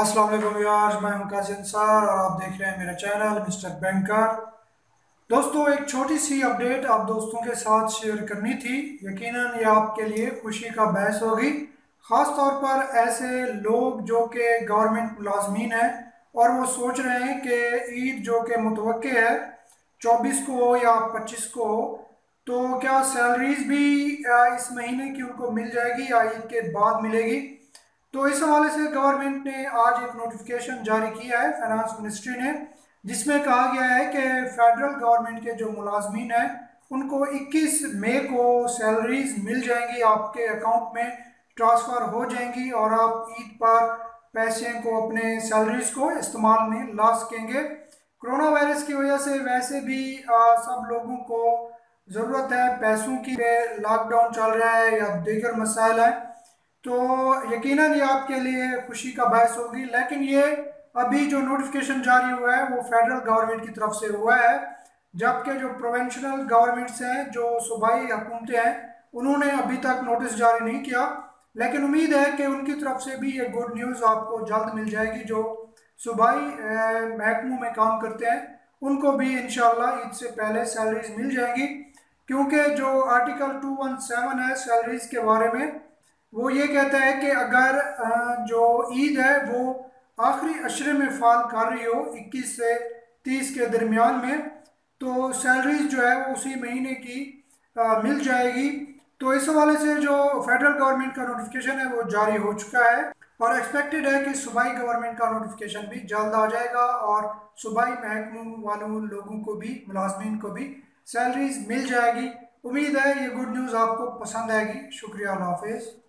अस्सलाम वालेकुम यार, मैं हूं काजी अंसार और आप देख रहे हैं मेरा चैनल मिस्टर बैंकर। दोस्तों, एक छोटी सी अपडेट आप दोस्तों के साथ शेयर करनी थी। यकीनन ये आपके लिए खुशी का बहस होगी, ख़ास तौर पर ऐसे लोग जो कि गवर्नमेंट मुलाजमीन हैं और वो सोच रहे हैं कि ईद जो कि मुतवक्के है 24 को हो या 25 को हो, तो क्या सैलरीज भी इस महीने की उनको मिल जाएगी या ईद के बाद मिलेगी। तो इस हवाले से गवर्नमेंट ने आज एक नोटिफिकेशन जारी किया है, फाइनेंस मिनिस्ट्री ने, जिसमें कहा गया है कि फेडरल गवर्नमेंट के जो मुलाजमीन हैं उनको 21 मई को सैलरीज मिल जाएंगी, आपके अकाउंट में ट्रांसफ़र हो जाएंगी और आप ईद पर पैसे को अपने सैलरीज को इस्तेमाल में ला सकेंगे। कोरोना वायरस की वजह से वैसे भी सब लोगों को ज़रूरत है पैसों की, लॉकडाउन चल रहा है या दीगर मसाइल हैं, तो यकीनन ये आपके लिए खुशी का बायस होगी। लेकिन ये अभी जो नोटिफिकेशन जारी हुआ है वो फेडरल गवर्नमेंट की तरफ से हुआ है, जबकि जो प्रोविंशनल गवर्नमेंट्स हैं, जो सूबाई हुकूमतें हैं, उन्होंने अभी तक नोटिस जारी नहीं किया। लेकिन उम्मीद है कि उनकी तरफ से भी ये गुड न्यूज़ आपको जल्द मिल जाएगी। जो सूबाई महकमों में काम करते हैं उनको भी इंशाल्लाह ईद से पहले सैलरीज मिल जाएंगी, क्योंकि जो आर्टिकल 217 है सैलरीज के बारे में, वो ये कहता है कि अगर जो ईद है वो आखिरी अशरे में फाल कर रही हो 21 से 30 के दरमियान में, तो सैलरीज जो है वो उसी महीने की मिल जाएगी। तो इस हवाले से जो फेडरल गवर्नमेंट का नोटिफिकेशन है वो जारी हो चुका है और एक्सपेक्टेड है कि सूबाई गवर्नमेंट का नोटिफिकेशन भी जल्द आ जाएगा और सूबाई महकमों वालों लोगों को भी, मुलाजमीन को भी सैलरीज मिल जाएगी। उम्मीद है ये गुड न्यूज़ आपको पसंद आएगी। शुक्रिया, अल्लाह हाफिज़।